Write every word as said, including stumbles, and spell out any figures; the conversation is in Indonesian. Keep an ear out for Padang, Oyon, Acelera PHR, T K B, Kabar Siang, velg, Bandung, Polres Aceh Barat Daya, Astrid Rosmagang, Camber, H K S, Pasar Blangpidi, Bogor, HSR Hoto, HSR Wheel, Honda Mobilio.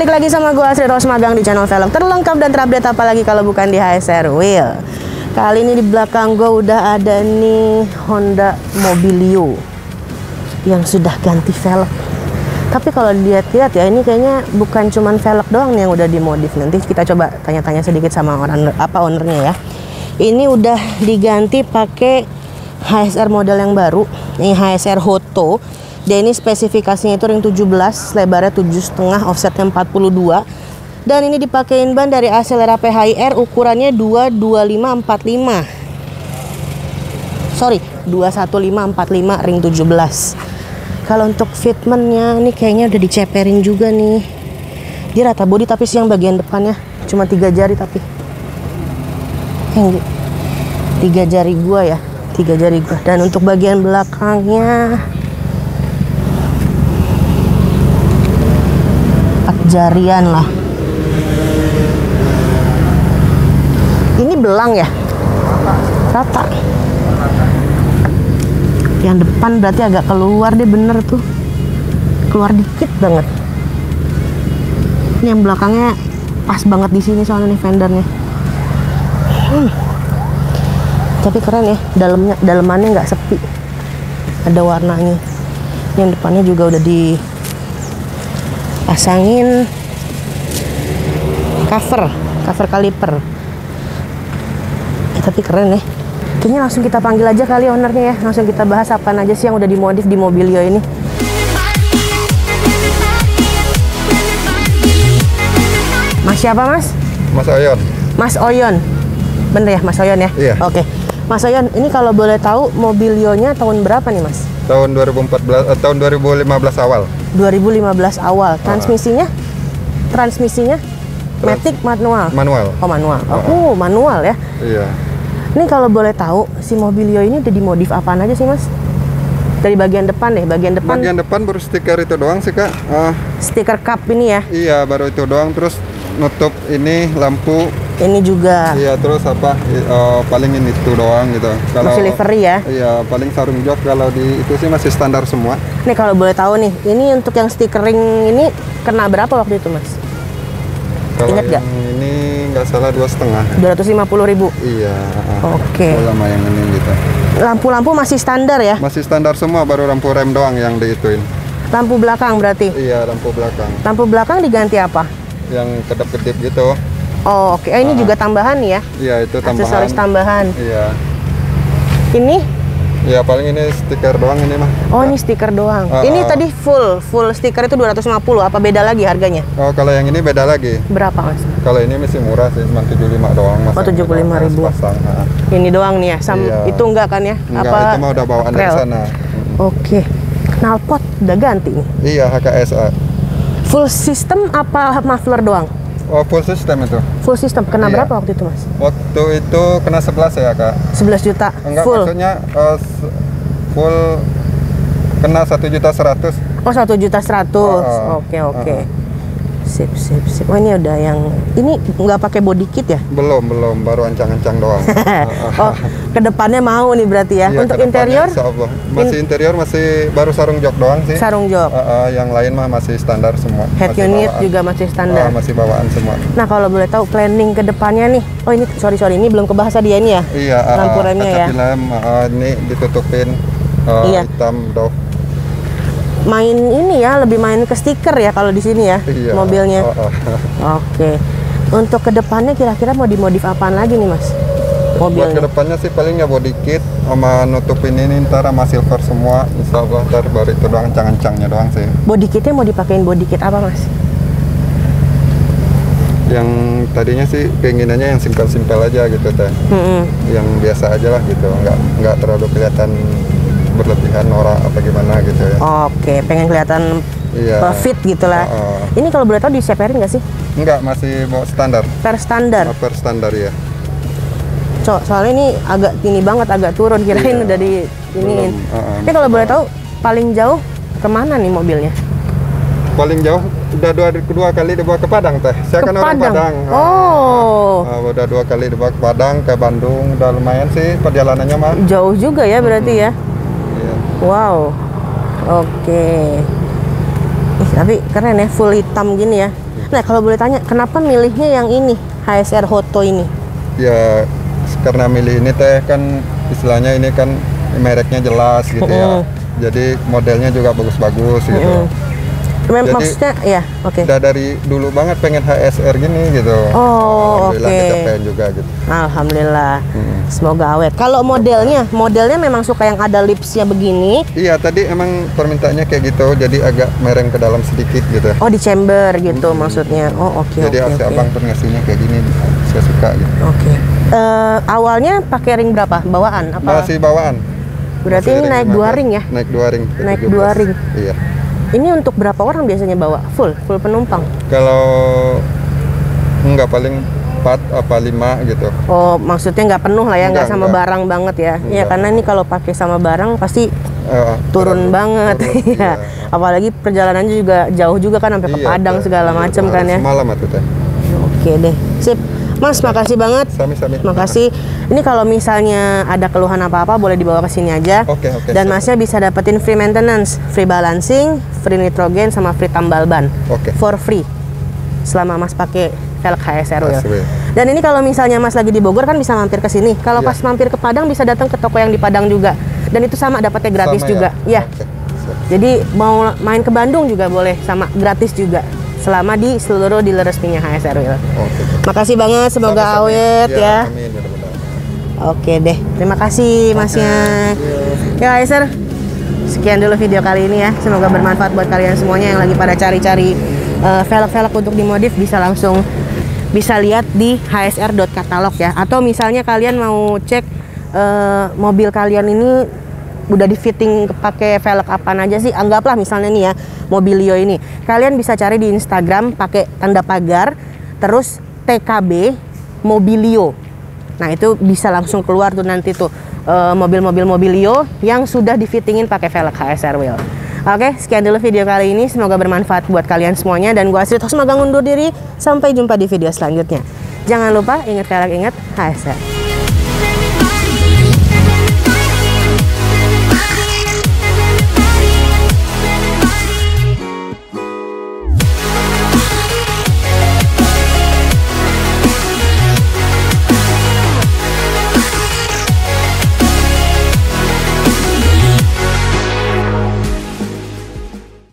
balik lagi sama gue Astrid Rosmagang di channel film terlengkap dan terupdate, apalagi kalau bukan di H S R Wheel. Kali ini di belakang gue udah ada nih Honda Mobilio yang sudah ganti velg. Tapi kalau dilihat-lihat ya, ini kayaknya bukan cuman velg doang nih yang udah dimodif. Nanti kita coba tanya-tanya sedikit sama orang apa ownernya ya. Ini udah diganti pakai H S R model yang baru, ini H S R Hoto. Dia ini spesifikasinya itu ring tujuh belas, lebarnya tujuh koma lima, offsetnya empat puluh dua. Dan ini dipakein ban dari Acelera P H R, ukurannya dua dua lima empat lima. Sorry, dua satu lima empat lima ring tujuh belas. Kalau untuk fitmentnya, ini kayaknya udah diceperin juga nih. Dia rata body tapi sih yang bagian depannya cuma tiga jari tapi. Yang tiga jari gua ya, tiga jari gua. Dan untuk bagian belakangnya jarian lah. Ini belang ya? Rata. Yang depan berarti agak keluar deh, bener tuh. Keluar dikit banget. Ini yang belakangnya pas banget di sini soalnya nih fendernya. Hmm. Tapi keren ya, dalamnya dalemannya nggak sepi. Ada warnanya. Yang depannya juga udah di pasangin cover, cover kaliper. Eh, tapi keren ya. Kayaknya langsung kita panggil aja kali ownernya ya. Langsung kita bahas apa aja sih yang udah dimodif di Mobilio ini. Mas siapa mas? Mas Oyon. Mas Oyon. Bener ya Mas Oyon ya? Iya. Oke. Mas Oyon, ini kalau boleh tahu Mobilionya tahun berapa nih mas? Tahun dua ribu empat belas, eh, tahun dua ribu lima belas awal. dua ribu lima belas awal. Transmisinya? Uh. Transmisinya? Trans Matic manual. Manual. Oh, manual. Uh. Oh, manual ya. Iya. Ini kalau boleh tahu si Mobilio ini udah dimodif apaan aja sih, Mas? Dari bagian depan deh, bagian depan. Bagian depan baru stiker itu doang sih, Kak. Uh. Stiker cup ini ya. Iya, baru itu doang, terus nutup ini lampu. Ini juga. Iya, terus apa? Uh, paling ini itu doang gitu. Kalau masih livery ya? Iya, paling sarung jok kalau di itu sih masih standar semua. Nih kalau boleh tahu nih, ini untuk yang stikering ini kena berapa waktu itu mas? Kalau ingat nggak? Ini nggak salah dua setengah. Dua ratus lima puluh ribu. Iya. Oke. Okay. Lama yang ini gitu. Lampu-lampu masih standar ya? Masih standar semua, baru lampu rem doang yang diituin. Lampu belakang berarti? Iya, lampu belakang. Lampu belakang diganti apa? Yang kedap-kedip gitu. Oh, oke. Okay. Eh, ini nah, juga tambahan ya? Iya, itu tambahan. Aksesoris tambahan. Iya. Ini? Ya paling ini stiker doang ini mah. Oh, nah, ini stiker doang. Uh, ini tadi full, full stiker itu dua ratus lima puluh. Apa beda lagi harganya? Oh, kalau yang ini beda lagi. Berapa, Mas? Kalau ini masih murah sih, cuma tujuh puluh lima doang, Mas. Oh, tujuh puluh lima ribu. Nah. Ini doang nih ya. Sam iya. Itu enggak kan ya? Enggak, apa? Itu mah udah bawaan dari sana. Oke. Okay. Knalpot udah ganti nih. Iya, H K S. Full system apa muffler doang? Oh, full system itu. Full system kena iya. Berapa waktu itu, Mas? Waktu itu kena sebelas ya, Kak. sebelas juta. Enggak, full. Maksudnya uh, full kena satu juta seratus. Oh, satu juta seratus. Oke, oke. Sip, sip, sip. Oh, ini udah yang ini nggak pakai body kit ya? Belum, belum, baru ancang-ancang doang. Oh, kedepannya mau nih berarti ya. Iya, untuk interior? Masih In... interior masih baru sarung jok doang sih. Sarung jok. Uh, uh, yang lain mah masih standar semua. Head masih unit bawaan. Juga masih standar. Uh, masih bawaan semua. Nah, kalau boleh tahu planning kedepannya nih. Oh, ini sorry sorry ini belum kebahasa dia ini ya? Iya. Uh, lampu remnya ya. Film, uh, ini ditutupin uh, iya. Hitam doang. Main ini ya, lebih main ke stiker ya kalau di sini ya, iya, mobilnya. Uh, uh. Oke. Okay. Untuk kedepannya kira-kira mau dimodif apaan lagi nih mas? Mobilnya. Buat kedepannya sih paling ya body kit sama nutupin ini ntar sama silver semua, insya Allah ntar baru itu doang, ancang-ancangnya doang sih. Body kitnya mau dipakein body kit apa mas? Yang tadinya sih keinginannya yang simpel-simpel aja gitu teh, mm-hmm. Yang biasa aja lah gitu, nggak nggak terlalu kelihatan berlebihan norak apa gimana gitu ya. Oke, pengen kelihatan iya. Profit gitu lah. Uh, ini kalau boleh tahu diseperin nggak sih? Enggak, masih mau standar. Per standar? Oh, per standar ya. So, soalnya ini agak tinggi banget, agak turun, kirain iya. Udah di iniin. Uh, uh, ini kalau uh, boleh tahu paling jauh kemana nih mobilnya? Paling jauh udah dua, dua kali dibawa ke Padang teh. Saya kan orang Padang. Oh. Uh, uh, udah dua kali dibawa ke Padang, ke Bandung, udah lumayan sih perjalanannya mah. Jauh juga ya berarti hmm. ya. Wow, oke. Okay. Tapi keren ya, full hitam gini ya. Nah, kalau boleh tanya, kenapa milihnya yang ini, H S R Hoto ini? Ya, karena milih ini teh kan istilahnya ini kan mereknya jelas gitu mm -hmm. ya. Jadi modelnya juga bagus-bagus gitu. Mm -hmm. Jadi, maksudnya ya, oke. Okay. Udah dari dulu banget pengen H S R gini gitu. Oh, oke. Alhamdulillah okay. pengen juga gitu. Alhamdulillah. Hmm. Semoga awet. Kalau modelnya, modelnya memang suka yang ada lipsnya begini. Iya, tadi emang permintaannya kayak gitu. Jadi agak mereng ke dalam sedikit gitu. Oh, di chamber gitu hmm. maksudnya. Oh, oke. Okay, jadi okay, abang okay. pengasihnya kayak gini, saya suka gitu. Oke. Okay. Uh, awalnya pakai ring berapa? Bawaan? Apa? Masih bawaan. Berarti Masih ini naik dua ring ya? Naik dua ring. Naik dua ring. Iya. Ini untuk berapa orang biasanya bawa? Full? Full penumpang? Kalau enggak paling empat apa lima gitu. Oh, maksudnya nggak penuh lah ya, nggak sama enggak. barang banget ya. Iya, karena ini kalau pakai sama barang pasti uh, turun terang, banget. Turun, ya. Iya. Apalagi perjalanannya juga jauh juga kan, sampai iya, ke Padang iya, segala iya, macam kan ya. Malam itu teh. Oke deh, sip. Mas, makasih banget. Sami-sami. Makasih. Ini kalau misalnya ada keluhan apa-apa boleh dibawa ke sini aja. Oke, okay, oke. Okay, dan sure. Masnya bisa dapetin free maintenance, free balancing, free nitrogen sama free tambal ban. Oke. Okay. For free. Selama Mas pakai velg H S R Wheel. Dan ini kalau misalnya Mas lagi di Bogor kan bisa mampir ke sini. Kalau yeah. pas mampir ke Padang bisa datang ke toko yang di Padang juga. Dan itu sama, dapatnya gratis sama juga. Ya. Yeah. Okay. Sure. Jadi mau main ke Bandung juga boleh, sama gratis juga. Selama di seluruh dealer resminya H S R Wheel. Oke. Makasih banget, semoga Sama -sama. awet ya. ya. Amin. Oke deh, terima kasih Masnya. Ya H S R, sekian dulu video kali ini ya. Semoga bermanfaat buat kalian semuanya yang lagi pada cari-cari uh, velg-velg untuk dimodif, bisa langsung bisa lihat di H S R dot katalog ya. Atau misalnya kalian mau cek uh, mobil kalian ini udah di fitting pakai velg apaan aja sih, anggaplah misalnya nih ya, Mobilio ini kalian bisa cari di Instagram pakai tanda pagar terus T K B Mobilio. Nah itu bisa langsung keluar tuh nanti tuh mobil-mobil uh, Mobilio yang sudah di fittingin pakai velg H S R Wheel. Oke, sekian dulu video kali ini, semoga bermanfaat buat kalian semuanya, dan gua Astrid Rosmagang undur diri, sampai jumpa di video selanjutnya. Jangan lupa ingat velg, ingat H S R.